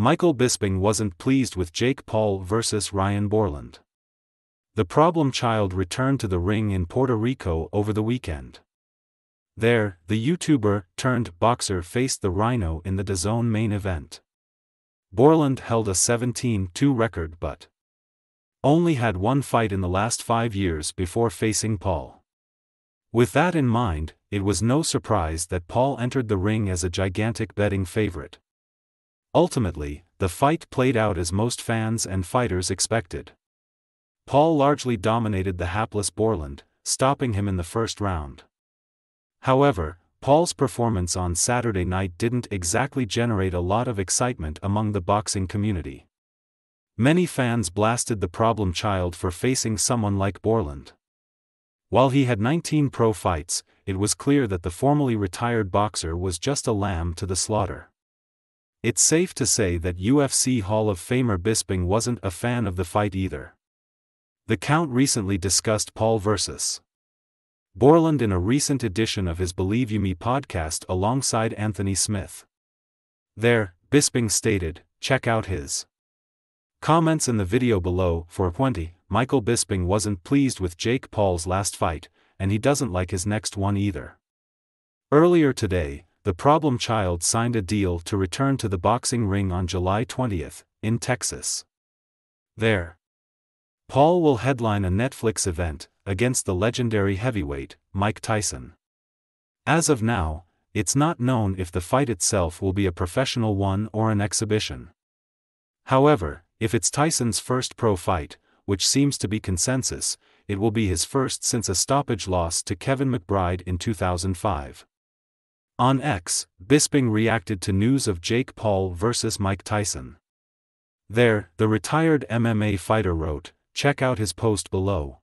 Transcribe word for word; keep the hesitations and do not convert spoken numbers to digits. Michael Bisping wasn't pleased with Jake Paul versus Ryan Bourland. The problem child returned to the ring in Puerto Rico over the weekend. There, the YouTuber turned boxer faced the Rhino in the D A Z N main event. Bourland held a seventeen and two record but only had one fight in the last five years before facing Paul. With that in mind, it was no surprise that Paul entered the ring as a gigantic betting favorite. Ultimately, the fight played out as most fans and fighters expected. Paul largely dominated the hapless Bourland, stopping him in the first round. However, Paul's performance on Saturday night didn't exactly generate a lot of excitement among the boxing community. Many fans blasted the problem child for facing someone like Bourland. While he had nineteen pro fights, it was clear that the formerly retired boxer was just a lamb to the slaughter. It's safe to say that U F C Hall of Famer Bisping wasn't a fan of the fight either. The Count recently discussed Paul versus Bourland in a recent edition of his Believe You Me podcast alongside Anthony Smith. There, Bisping stated, check out his comments in the video below. For twenty, Michael Bisping wasn't pleased with Jake Paul's last fight, and he doesn't like his next one either. Earlier today, the problem child signed a deal to return to the boxing ring on July twentieth, in Texas. There, Paul will headline a Netflix event against the legendary heavyweight, Mike Tyson. As of now, it's not known if the fight itself will be a professional one or an exhibition. However, if it's Tyson's first pro fight, which seems to be consensus, it will be his first since a stoppage loss to Kevin McBride in two thousand five. On X, Bisping reacted to news of Jake Paul versus Mike Tyson. There, the retired M M A fighter wrote, check out his post below.